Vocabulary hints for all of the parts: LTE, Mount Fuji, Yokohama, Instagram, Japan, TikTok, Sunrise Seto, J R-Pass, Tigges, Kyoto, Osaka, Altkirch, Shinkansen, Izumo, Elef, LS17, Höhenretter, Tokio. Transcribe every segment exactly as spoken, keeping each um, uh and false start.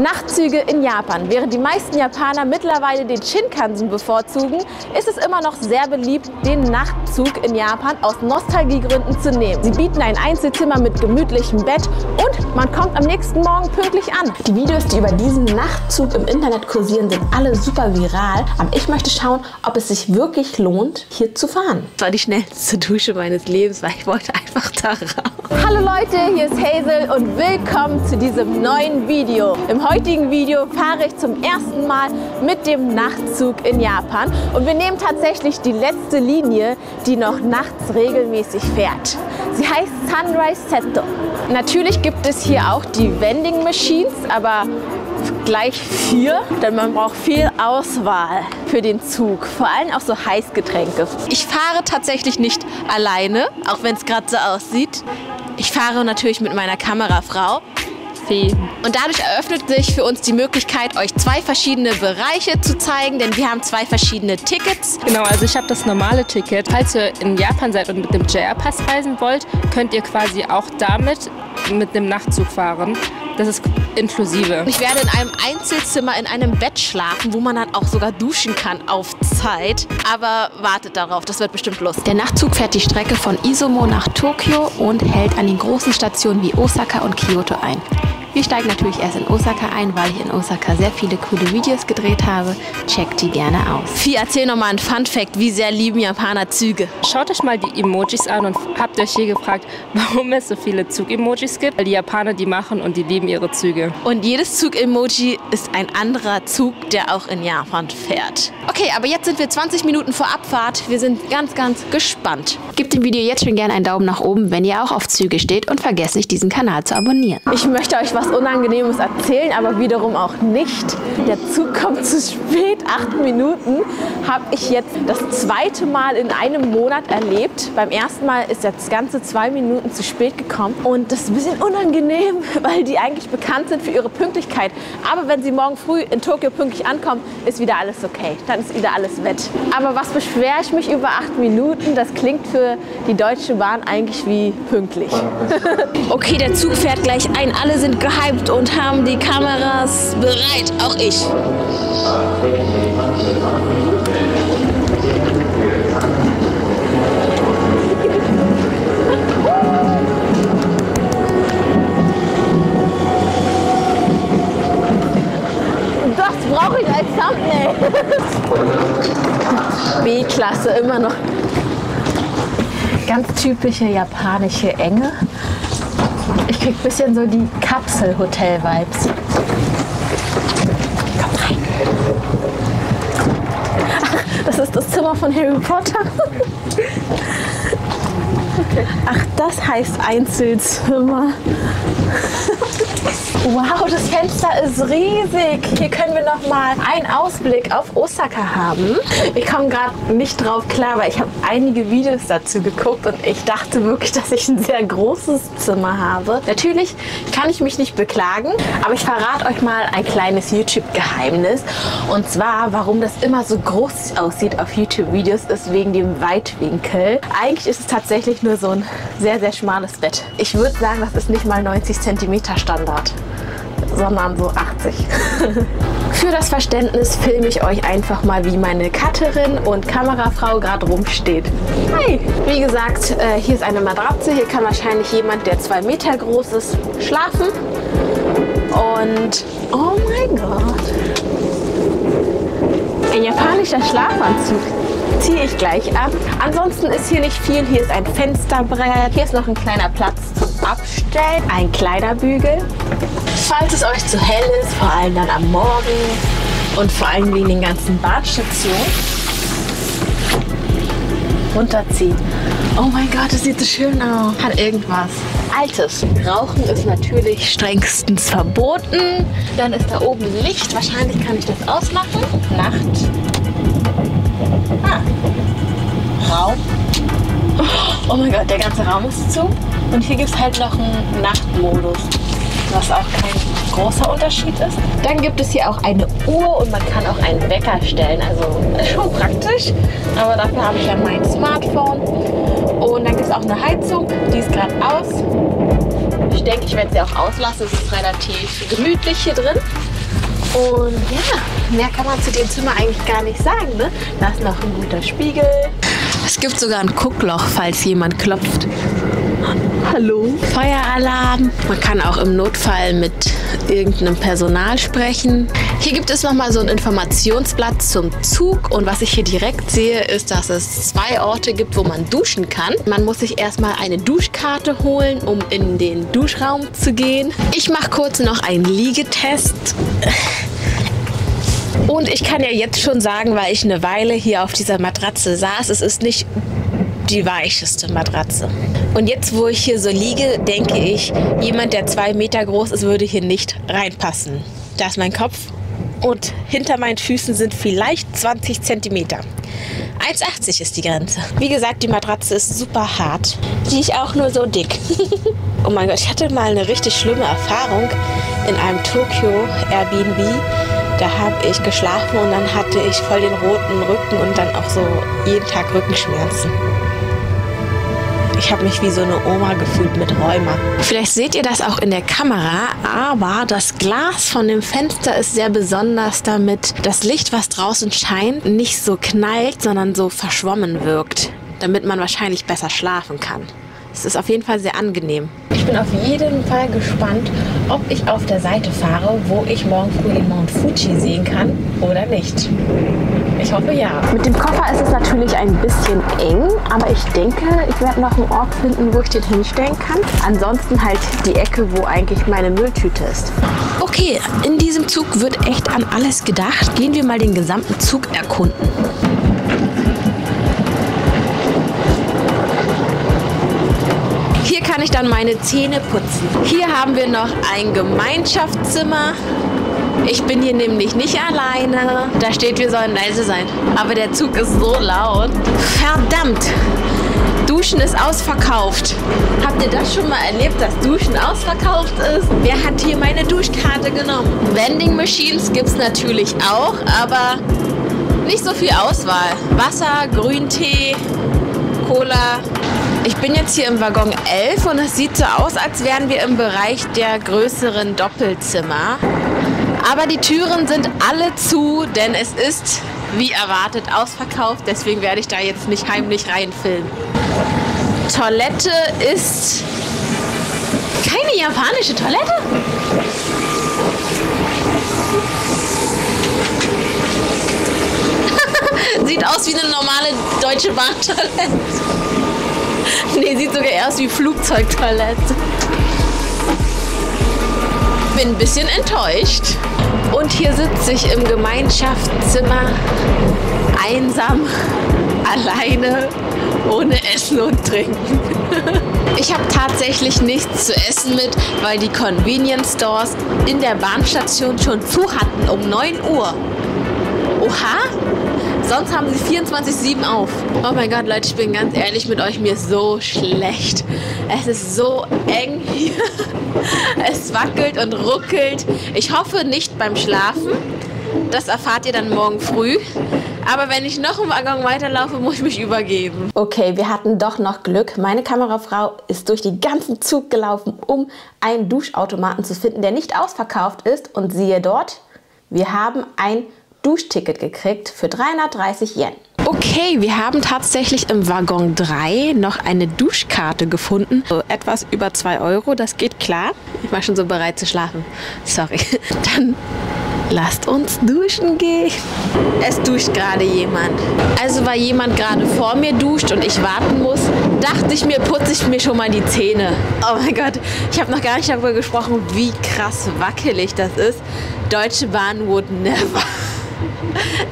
Nachtzüge in Japan. Während die meisten Japaner mittlerweile den Shinkansen bevorzugen, ist es immer noch sehr beliebt, den Nachtzug in Japan aus Nostalgiegründen zu nehmen. Sie bieten ein Einzelzimmer mit gemütlichem Bett und man kommt am nächsten Morgen pünktlich an. Die Videos, die über diesen Nachtzug im Internet kursieren, sind alle super viral. Aber ich möchte schauen, ob es sich wirklich lohnt, hier zu fahren. Das war die schnellste Dusche meines Lebens, weil ich wollte einfach da raus. Hallo Leute, hier ist Hazel und willkommen zu diesem neuen Video. Im heutigen Video fahre ich zum ersten Mal mit dem Nachtzug in Japan und wir nehmen tatsächlich die letzte Linie, die noch nachts regelmäßig fährt. Sie heißt Sunrise Seto. Natürlich gibt es hier auch die Vending Machines, aber gleich vier, denn man braucht viel Auswahl für den Zug, vor allem auch so Heißgetränke. Ich fahre tatsächlich nicht alleine, auch wenn es gerade so aussieht. Ich fahre natürlich mit meiner Kamerafrau. Und dadurch eröffnet sich für uns die Möglichkeit, euch zwei verschiedene Bereiche zu zeigen, denn wir haben zwei verschiedene Tickets. Genau, also ich habe das normale Ticket. Falls ihr in Japan seid und mit dem J R-Pass reisen wollt, könnt ihr quasi auch damit mit dem Nachtzug fahren. Das ist inklusive. Ich werde in einem Einzelzimmer in einem Bett schlafen, wo man dann auch sogar duschen kann auf Zeit. Aber wartet darauf, das wird bestimmt lustig. Der Nachtzug fährt die Strecke von Izumo nach Tokio und hält an den großen Stationen wie Osaka und Kyoto ein. Wir steigen natürlich erst in Osaka ein, weil ich in Osaka sehr viele coole Videos gedreht habe. Checkt die gerne aus. Vieh, erzähl nochmal ein Funfact. Wie sehr lieben Japaner Züge? Schaut euch mal die Emojis an und habt euch hier gefragt, warum es so viele Zug-Emojis gibt. Weil die Japaner die machen und die lieben ihre Züge. Und jedes Zug-Emoji ist ein anderer Zug, der auch in Japan fährt. Okay, aber jetzt sind wir zwanzig Minuten vor Abfahrt. Wir sind ganz, ganz gespannt. Gebt dem Video jetzt schon gerne einen Daumen nach oben, wenn ihr auch auf Züge steht. Und vergesst nicht, diesen Kanal zu abonnieren. Ich möchte euch was was Unangenehmes erzählen, aber wiederum auch nicht. Der Zug kommt zu spät, acht Minuten, habe ich jetzt das zweite Mal in einem Monat erlebt. Beim ersten Mal ist das ganze zwei Minuten zu spät gekommen und das ist ein bisschen unangenehm, weil die eigentlich bekannt sind für ihre Pünktlichkeit. Aber wenn sie morgen früh in Tokio pünktlich ankommen, ist wieder alles okay, dann ist wieder alles wett. Aber was beschwere ich mich über acht Minuten? Das klingt für die Deutsche Bahn eigentlich wie pünktlich. Okay, der Zug fährt gleich ein, alle sind geil. Gehypt und haben die Kameras bereit, auch ich. Das brauche ich als Thumbnail. B-Klasse, immer noch. Ganz typische japanische Enge. Ich krieg ein bisschen so die Kapsel-Hotel-Vibes. Komm rein. Ach, das ist das Zimmer von Harry Potter. Okay. Ach, das heißt Einzelzimmer. Wow, das Fenster ist riesig. Hier können wir noch mal einen Ausblick auf Osaka haben. Ich komme gerade nicht drauf klar, weil ich habe einige Videos dazu geguckt und ich dachte wirklich, dass ich ein sehr großes Zimmer habe. Natürlich kann ich mich nicht beklagen, aber ich verrate euch mal ein kleines YouTube-Geheimnis. Und zwar, warum das immer so groß aussieht auf YouTube-Videos, ist wegen dem Weitwinkel. Eigentlich ist es tatsächlich nur so ein sehr, sehr schmales Bett. Ich würde sagen, das ist nicht mal neunzig Zentimeter Standard, sondern so achtzig. Für das Verständnis filme ich euch einfach mal, wie meine Cutterin und Kamerafrau gerade rumsteht. Hi! Wie gesagt, hier ist eine Matratze. Hier kann wahrscheinlich jemand, der zwei Meter groß ist, schlafen. Und oh mein Gott! Ein japanischer Schlafanzug. Ziehe ich gleich ab. Ansonsten ist hier nicht viel. Hier ist ein Fensterbrett. Hier ist noch ein kleiner Platz zum Abstellen. Ein Kleiderbügel. Falls es euch zu hell ist, vor allem dann am Morgen und vor allem wegen den ganzen Bahnstationen, runterziehen. Oh mein Gott, das sieht so schön aus. Hat irgendwas Altes. Rauchen ist natürlich strengstens verboten. Dann ist da oben Licht. Wahrscheinlich kann ich das ausmachen. Nacht. Ah. Raum. Oh mein Gott, der ganze Raum ist zu. Und hier gibt es halt noch einen Nachtmodus, was auch kein großer Unterschied ist. Dann gibt es hier auch eine Uhr und man kann auch einen Wecker stellen, also schon praktisch, aber dafür habe ich ja mein Smartphone. Und dann gibt es auch eine Heizung, die ist gerade aus. Ich denke, ich werde sie auch auslassen, es ist relativ gemütlich hier drin. Und ja, mehr kann man zu dem Zimmer eigentlich gar nicht sagen, ne? Da ist noch ein guter Spiegel. Es gibt sogar ein Guckloch, falls jemand klopft. Hallo? Feueralarm. Man kann auch im Notfall mit irgendeinem Personal sprechen. Hier gibt es nochmal so ein Informationsblatt zum Zug. Und was ich hier direkt sehe, ist, dass es zwei Orte gibt, wo man duschen kann. Man muss sich erstmal eine Duschkarte holen, um in den Duschraum zu gehen. Ich mache kurz noch einen Liegetest. Und ich kann ja jetzt schon sagen, weil ich eine Weile hier auf dieser Matratze saß, es ist nicht die weicheste Matratze. Und jetzt, wo ich hier so liege, denke ich, jemand, der zwei Meter groß ist, würde hier nicht reinpassen. Da ist mein Kopf und hinter meinen Füßen sind vielleicht zwanzig Zentimeter. eins Komma achtzig ist die Grenze. Wie gesagt, die Matratze ist super hart. Die ist auch nur so dick. Oh mein Gott, ich hatte mal eine richtig schlimme Erfahrung in einem Tokio-Airbnb. Da habe ich geschlafen und dann hatte ich voll den roten Rücken und dann auch so jeden Tag Rückenschmerzen. Ich habe mich wie so eine Oma gefühlt mit Rheuma. Vielleicht seht ihr das auch in der Kamera, aber das Glas von dem Fenster ist sehr besonders, damit das Licht, was draußen scheint, nicht so knallt, sondern so verschwommen wirkt, damit man wahrscheinlich besser schlafen kann. Es ist auf jeden Fall sehr angenehm. Ich bin auf jeden Fall gespannt, ob ich auf der Seite fahre, wo ich morgen früh den Mount Fuji sehen kann oder nicht. Ich hoffe ja. Mit dem Koffer ist es natürlich ein bisschen eng, aber ich denke, ich werde noch einen Ort finden, wo ich den hinstellen kann. Ansonsten halt die Ecke, wo eigentlich meine Mülltüte ist. Okay, in diesem Zug wird echt an alles gedacht. Gehen wir mal den gesamten Zug erkunden. Hier kann ich dann meine Zähne putzen. Hier haben wir noch ein Gemeinschaftszimmer. Ich bin hier nämlich nicht alleine. Da steht, wir sollen leise sein. Aber der Zug ist so laut. Verdammt! Duschen ist ausverkauft. Habt ihr das schon mal erlebt, dass Duschen ausverkauft ist? Wer hat hier meine Duschkarte genommen? Vending Machines gibt es natürlich auch, aber nicht so viel Auswahl. Wasser, Grüntee, Cola. Ich bin jetzt hier im Waggon elf und es sieht so aus, als wären wir im Bereich der größeren Doppelzimmer. Aber die Türen sind alle zu, denn es ist, wie erwartet, ausverkauft. Deswegen werde ich da jetzt nicht heimlich reinfilmen. Toilette ist keine japanische Toilette. Sieht aus wie eine normale Deutsche Bahn-Toilette. Nee, sieht sogar aus wie Flugzeugtoilette. Bin ein bisschen enttäuscht. Und hier sitze ich im Gemeinschaftszimmer, einsam, alleine, ohne Essen und Trinken. Ich habe tatsächlich nichts zu essen mit, weil die Convenience Stores in der Bahnstation schon zu hatten um neun Uhr. Oha! Sonst haben sie vierundzwanzig sieben auf. Oh mein Gott, Leute, ich bin ganz ehrlich mit euch, mir ist so schlecht. Es ist so eng hier. Es wackelt und ruckelt. Ich hoffe nicht beim Schlafen. Das erfahrt ihr dann morgen früh. Aber wenn ich noch im Waggon weiterlaufe, muss ich mich übergeben. Okay, wir hatten doch noch Glück. Meine Kamerafrau ist durch den ganzen Zug gelaufen, um einen Duschautomaten zu finden, der nicht ausverkauft ist. Und siehe dort, wir haben ein Duschticket gekriegt für dreihundertdreißig Yen. Okay, wir haben tatsächlich im Waggon drei noch eine Duschkarte gefunden. So etwas über zwei Euro, das geht klar. Ich war schon so bereit zu schlafen. Sorry. Dann lasst uns duschen gehen. Es duscht gerade jemand. Also weil jemand gerade vor mir duscht und ich warten muss, dachte ich mir, putze ich mir schon mal die Zähne. Oh mein Gott, ich habe noch gar nicht darüber gesprochen, wie krass wackelig das ist. Deutsche Bahn would never.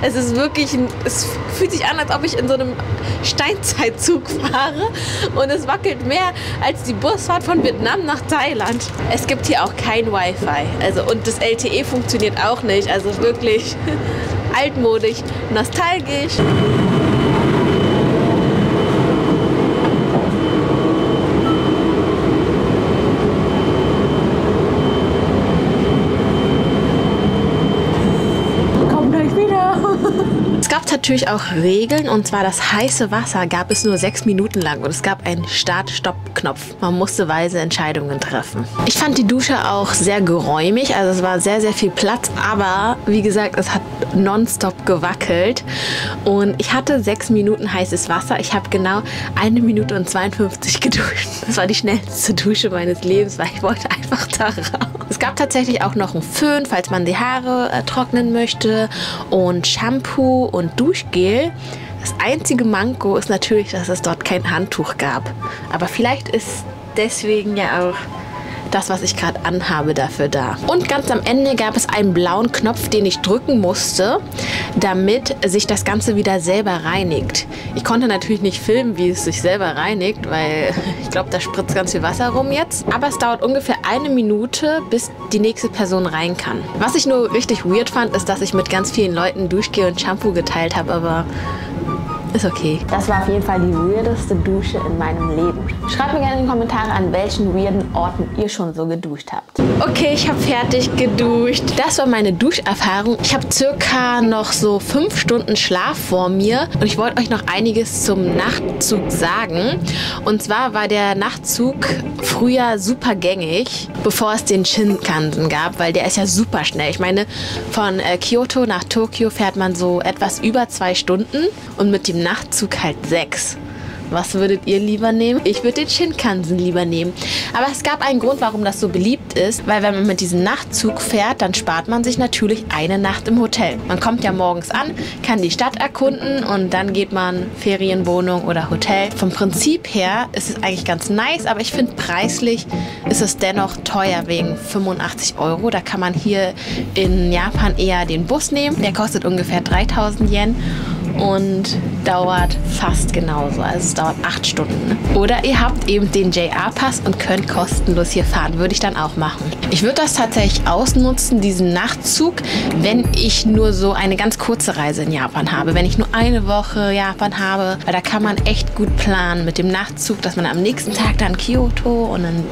Es ist wirklich, es fühlt sich an, als ob ich in so einem Steinzeitzug fahre und es wackelt mehr als die Busfahrt von Vietnam nach Thailand. Es gibt hier auch kein Wi-Fi, also, und das L T E funktioniert auch nicht, also wirklich altmodisch, nostalgisch. Ha ha ha. Es gab natürlich auch Regeln, und zwar das heiße Wasser gab es nur sechs Minuten lang und es gab einen Start-Stopp-Knopf. Man musste weise Entscheidungen treffen. Ich fand die Dusche auch sehr geräumig, also es war sehr, sehr viel Platz, aber wie gesagt, es hat nonstop gewackelt und ich hatte sechs Minuten heißes Wasser. Ich habe genau eine Minute und zweiundfünfzig geduscht. Das war die schnellste Dusche meines Lebens, weil ich wollte einfach da raus. Es gab tatsächlich auch noch einen Föhn, falls man die Haare äh, trocknen möchte, und Shampoo und Duschgel. Das einzige Manko ist natürlich, dass es dort kein Handtuch gab. Aber vielleicht ist deswegen ja auch das, was ich gerade anhabe, dafür da. Und ganz am Ende gab es einen blauen Knopf, den ich drücken musste, damit sich das Ganze wieder selber reinigt. Ich konnte natürlich nicht filmen, wie es sich selber reinigt, weil ich glaube, da spritzt ganz viel Wasser rum jetzt. Aber es dauert ungefähr eine Minute, bis die nächste Person rein kann. Was ich nur richtig weird fand, ist, dass ich mit ganz vielen Leuten Duschgel und Shampoo geteilt habe, aber ist okay. Das war auf jeden Fall die weirdeste Dusche in meinem Leben. Schreibt mir gerne in die Kommentare, an welchen weirden Orten ihr schon so geduscht habt. Okay, ich habe fertig geduscht. Das war meine Duscherfahrung. Ich habe circa noch so fünf Stunden Schlaf vor mir und ich wollte euch noch einiges zum Nachtzug sagen. Und zwar war der Nachtzug früher super gängig, bevor es den Shinkansen gab, weil der ist ja super schnell. Ich meine, von Kyoto nach Tokio fährt man so etwas über zwei Stunden und mit dem Nachtzug halt sechs. Was würdet ihr lieber nehmen? Ich würde den Shinkansen lieber nehmen. Aber es gab einen Grund, warum das so beliebt ist, weil wenn man mit diesem Nachtzug fährt, dann spart man sich natürlich eine Nacht im Hotel. Man kommt ja morgens an, kann die Stadt erkunden und dann geht man Ferienwohnung oder Hotel. Vom Prinzip her ist es eigentlich ganz nice, aber ich finde preislich ist es dennoch teuer wegen fünfundachtzig Euro. Da kann man hier in Japan eher den Bus nehmen. Der kostet ungefähr dreitausend Yen. Und dauert fast genauso, also es dauert acht Stunden. Oder ihr habt eben den J R-Pass und könnt kostenlos hier fahren, würde ich dann auch machen. Ich würde das tatsächlich ausnutzen, diesen Nachtzug, wenn ich nur so eine ganz kurze Reise in Japan habe, wenn ich nur eine Woche Japan habe, weil da kann man echt gut planen mit dem Nachtzug, dass man am nächsten Tag dann Kyoto und dann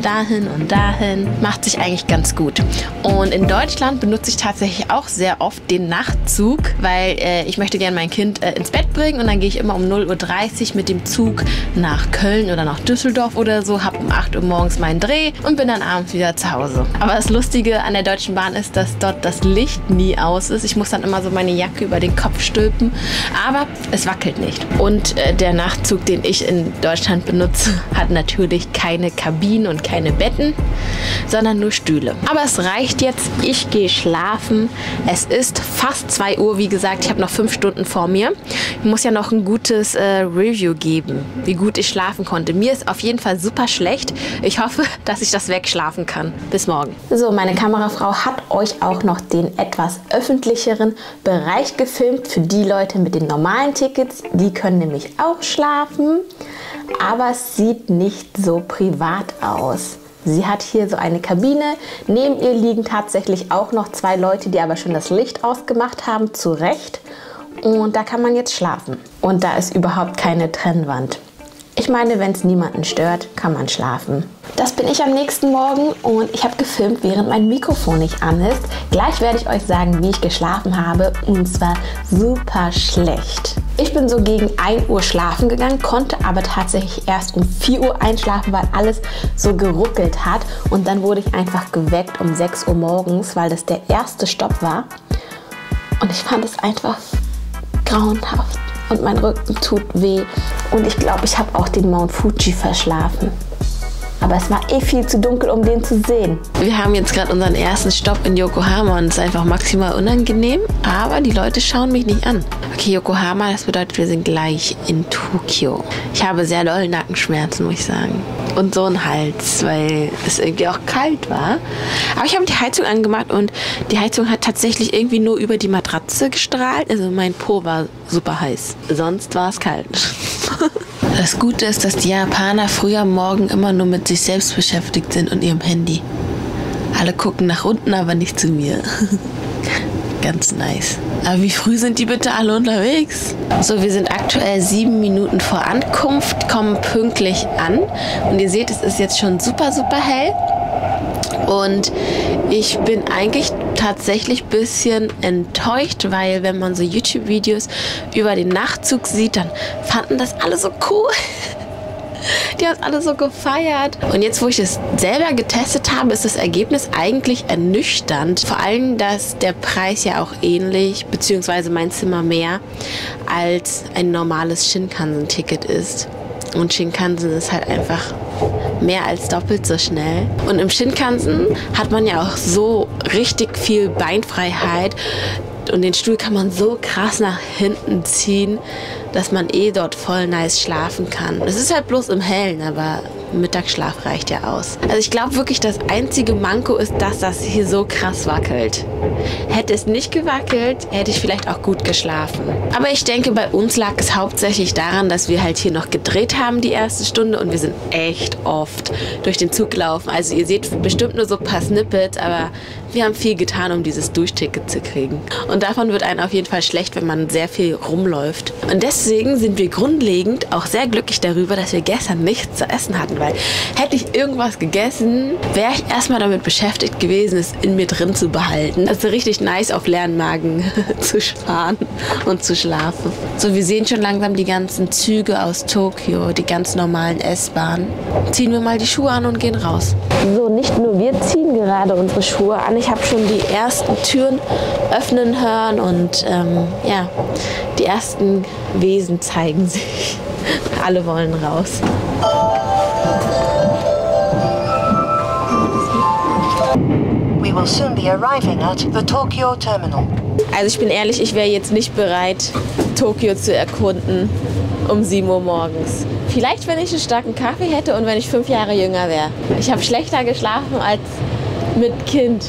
dahin und dahin, macht sich eigentlich ganz gut. Und in Deutschland benutze ich tatsächlich auch sehr oft den Nachtzug, weil äh, ich möchte gerne mein Kind äh, ins Bett bringen und dann gehe ich immer um null Uhr dreißig mit dem Zug nach Köln oder nach Düsseldorf oder so, habe um acht Uhr morgens meinen Dreh und bin dann abends wieder zu Hause. Aber das Lustige an der Deutschen Bahn ist, dass dort das Licht nie aus ist. Ich muss dann immer so meine Jacke über den Kopf stülpen, aber es wackelt nicht. Und äh, der Nachtzug, den ich in Deutschland benutze, hat natürlich keine Kabinen und keine keine Betten, sondern nur Stühle. Aber es reicht jetzt. Ich gehe schlafen. Es ist fast zwei Uhr. Wie gesagt, ich habe noch fünf Stunden vor mir. Ich muss ja noch ein gutes äh, Review geben, wie gut ich schlafen konnte. Mir ist auf jeden Fall super schlecht. Ich hoffe, dass ich das wegschlafen kann. Bis morgen. So, meine Kamerafrau hat euch auch noch den etwas öffentlicheren Bereich gefilmt. Für die Leute mit den normalen Tickets, die können nämlich auch schlafen. Aber es sieht nicht so privat aus. Sie hat hier so eine Kabine. Neben ihr liegen tatsächlich auch noch zwei Leute, die aber schon das Licht ausgemacht haben, zu Recht. Und da kann man jetzt schlafen. Und da ist überhaupt keine Trennwand. Ich meine, wenn es niemanden stört, kann man schlafen. Das bin ich am nächsten Morgen und ich habe gefilmt, während mein Mikrofon nicht an ist. Gleich werde ich euch sagen, wie ich geschlafen habe, und zwar super schlecht. Ich bin so gegen ein Uhr schlafen gegangen, konnte aber tatsächlich erst um vier Uhr einschlafen, weil alles so geruckelt hat. Und dann wurde ich einfach geweckt um sechs Uhr morgens, weil das der erste Stopp war. Und ich fand es einfach grauenhaft. Und mein Rücken tut weh. Und ich glaube, ich habe auch den Mount Fuji verschlafen. Aber es war eh viel zu dunkel, um den zu sehen. Wir haben jetzt gerade unseren ersten Stopp in Yokohama und es ist einfach maximal unangenehm. Aber die Leute schauen mich nicht an. Okay, Yokohama, das bedeutet, wir sind gleich in Tokio. Ich habe sehr doll Nackenschmerzen, muss ich sagen. Und so einen Hals, weil es irgendwie auch kalt war. Aber ich habe die Heizung angemacht und die Heizung hat tatsächlich irgendwie nur über die Matratze gestrahlt. Also mein Po war super heiß. Sonst war es kalt. Das Gute ist, dass die Japaner früh am Morgen immer nur mit sich selbst beschäftigt sind und ihrem Handy. Alle gucken nach unten, aber nicht zu mir. Ganz nice. Aber wie früh sind die bitte alle unterwegs? So, wir sind aktuell sieben Minuten vor Ankunft, kommen pünktlich an. Und ihr seht, es ist jetzt schon super, super hell. Und ich bin eigentlich tatsächlich ein bisschen enttäuscht, weil wenn man so YouTube-Videos über den Nachtzug sieht, dann fanden das alle so cool. Die haben es alle so gefeiert. Und jetzt, wo ich es selber getestet habe, ist das Ergebnis eigentlich ernüchternd. Vor allem, dass der Preis ja auch ähnlich, beziehungsweise mein Zimmer mehr, als ein normales Shinkansen-Ticket ist. Und Shinkansen ist halt einfach mehr als doppelt so schnell. Und im Shinkansen hat man ja auch so richtig viel Beinfreiheit. Und den Stuhl kann man so krass nach hinten ziehen, dass man eh dort voll nice schlafen kann. Es ist halt bloß im Hellen, aber Mittagsschlaf reicht ja aus. Also ich glaube wirklich, das einzige Manko ist, dass das hier so krass wackelt. Hätte es nicht gewackelt, hätte ich vielleicht auch gut geschlafen. Aber ich denke, bei uns lag es hauptsächlich daran, dass wir halt hier noch gedreht haben die erste Stunde und wir sind echt oft durch den Zug gelaufen. Also ihr seht bestimmt nur so ein paar Snippets, aber wir haben viel getan, um dieses Durchticket zu kriegen. Und davon wird einem auf jeden Fall schlecht, wenn man sehr viel rumläuft. Und deswegen sind wir grundlegend auch sehr glücklich darüber, dass wir gestern nichts zu essen hatten. Weil hätte ich irgendwas gegessen, wäre ich erstmal damit beschäftigt gewesen, es in mir drin zu behalten. Also richtig nice auf leeren Magen zu sparen und zu schlafen. So, wir sehen schon langsam die ganzen Züge aus Tokio, die ganz normalen S-Bahnen. Ziehen wir mal die Schuhe an und gehen raus. So, nicht nur wir ziehen gerade unsere Schuhe an. Ich habe schon die ersten Türen öffnen hören und ähm, ja, die ersten Wesen zeigen sich. Alle wollen raus. We will soon be arriving at the Tokyo Terminal. Also ich bin ehrlich, ich wäre jetzt nicht bereit, Tokio zu erkunden um sieben Uhr morgens. Vielleicht, wenn ich einen starken Kaffee hätte und wenn ich fünf Jahre jünger wäre. Ich habe schlechter geschlafen als mit Kind.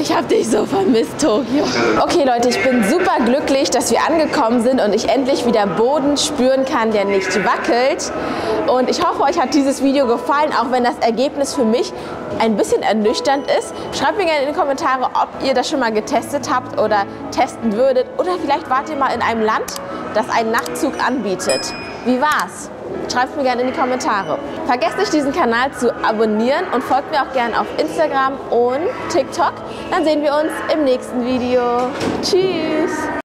Ich hab dich so vermisst, Tokio. Okay, Leute, ich bin super glücklich, dass wir angekommen sind und ich endlich wieder Boden spüren kann, der nicht wackelt. Und ich hoffe, euch hat dieses Video gefallen, auch wenn das Ergebnis für mich ein bisschen ernüchternd ist. Schreibt mir gerne in die Kommentare, ob ihr das schon mal getestet habt oder testen würdet. Oder vielleicht wart ihr mal in einem Land, das einen Nachtzug anbietet. Wie war's? Schreibt mir gerne in die Kommentare. Vergesst nicht, diesen Kanal zu abonnieren und folgt mir auch gerne auf Instagram und TikTok. Dann sehen wir uns im nächsten Video. Tschüss!